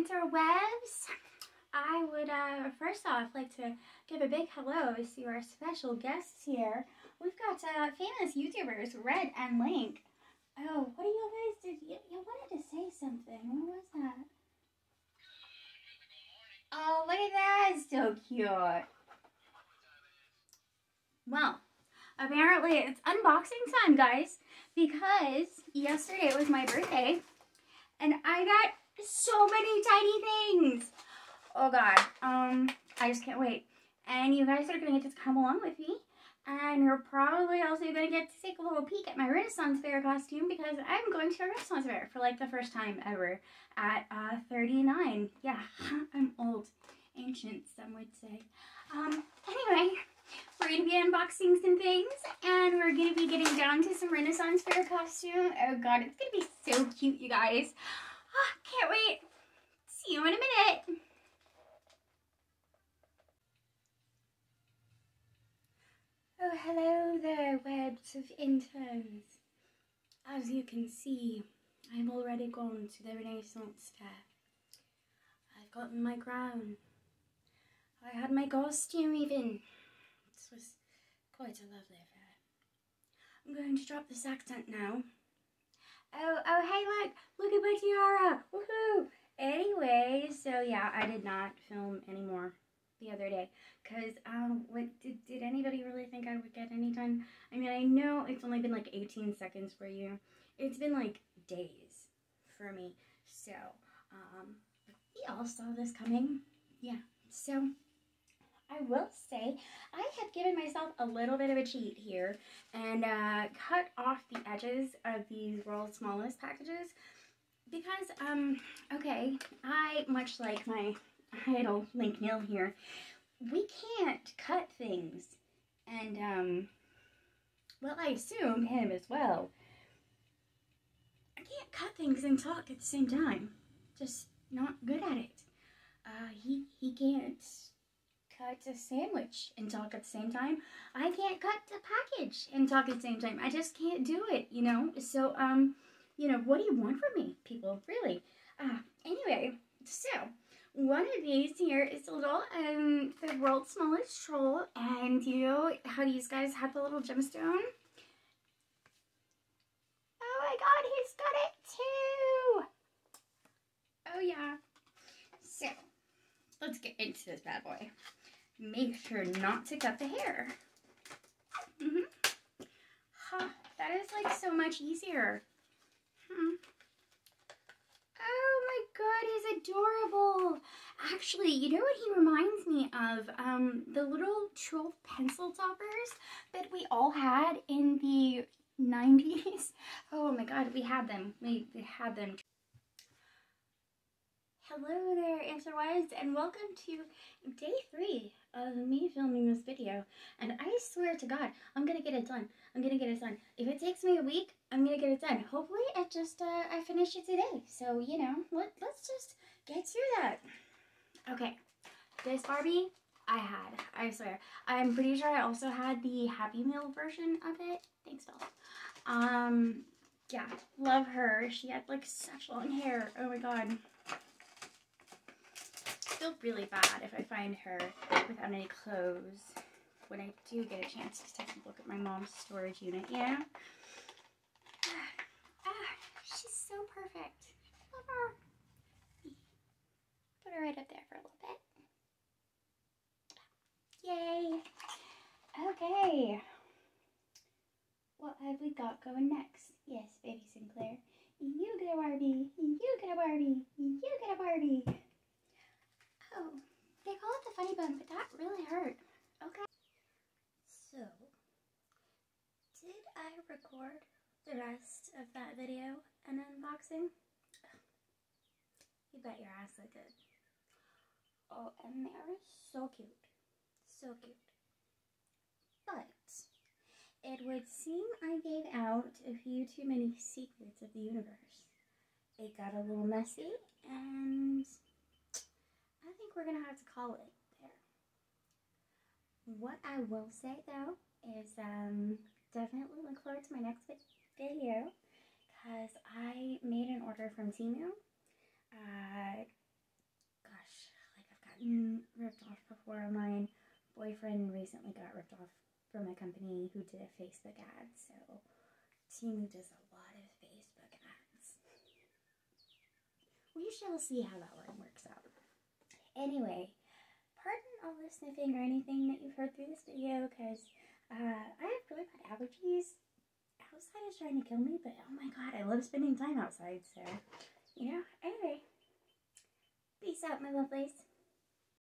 interwebs. I would first off like to give a big hello to our special guests here. We've got famous YouTubers Rhett and Link. Oh, what do you guys did? You wanted to say something. What was that? Oh, look at that! It's so cute. Well, apparently it's unboxing time, guys, because yesterday was my birthday, and I got so many tiny things. Oh God, I just can't wait. And you guys are gonna get to come along with me, and you're probably also gonna get to take a little peek at my Renaissance Fair costume, because I'm going to a Renaissance Fair for like the first time ever at 39. Yeah, I'm old, ancient, some would say. Anyway, we're gonna be unboxing some things, and we're gonna be getting down to some Renaissance Fair costume. Oh God, it's gonna be so cute, you guys. Oh, can't wait. See you in a minute. Oh, hello there, webs of interns. As you can see, I've already gone to the Renaissance Fair. I've gotten my crown. I had my costume even. This was quite a lovely fair. I'm going to drop this accent now. Oh, hey, look at my tiara, woohoo! Anyway, so yeah, I did not film anymore the other day, because did anybody really think I would get any done? I mean, I know it's only been like 18 seconds for you. It's been like days for me, so we all saw this coming. Yeah, so I will say I have given myself a little bit of a cheat here and cut off the edges of these world's smallest packages, because okay, I, much like my idol Link Nil here, we can't cut things, and well, I assume him as well. I can't cut things and talk at the same time, just not good at it. He can't cut a sandwich and talk at the same time. I can't cut a package and talk at the same time. I just can't do it, you know? So, you know, what do you want from me, people? Really? Anyway, so, one of these here is a little, the world's smallest troll, and you know how these guys have the little gemstone? Oh my God, he's got it too! Oh yeah. So, let's get into this bad boy. Make sure not to cut the hair. Mm-hmm. Huh, that is like so much easier. Hmm. Oh my God, he's adorable. Actually, you know what he reminds me of? The little troll pencil toppers that we all had in the 90s. Oh my God, we had them. We had them. Hello there, interwebs, and welcome to day 3 of me filming this video. And I swear to God, I'm gonna get it done. I'm gonna get it done. If it takes me a week, I'm gonna get it done. Hopefully, I finish it today. So, you know, let's just get through that. Okay, this Barbie I had. I swear. I'm pretty sure I also had the Happy Meal version of it. Thanks, Bill. Yeah, love her. She had like such long hair. Oh my God. I feel really bad if I find her without any clothes when I do get a chance to take a look at my mom's storage unit, you know? She's so perfect. I love her. Put her right up there for a little bit. Yay! Okay. What have we got going next? Yes, baby Sinclair. You get a Barbie. You get a Barbie. You get a Barbie. Oh, they call it the funny bone, but that really hurt. Okay. So, did I record the rest of that video and unboxing? You bet your ass I did. Oh, and they are so cute. So cute. But it would seem I gave out a few too many secrets of the universe. It got a little messy, and I think we're gonna have to call it there. What I will say though is definitely look forward to my next video, because I made an order from Temu. gotten ripped off before. My boyfriend recently got ripped off from a company who did a Facebook ad, so Temu does a lot of Facebook ads. We shall see how that one works out. Anyway, pardon all the sniffing or anything that you've heard through this video, because I have really bad allergies. Outside is trying to kill me, but oh my god, I love spending time outside, so, you know, anyway. Peace out, my lovelies.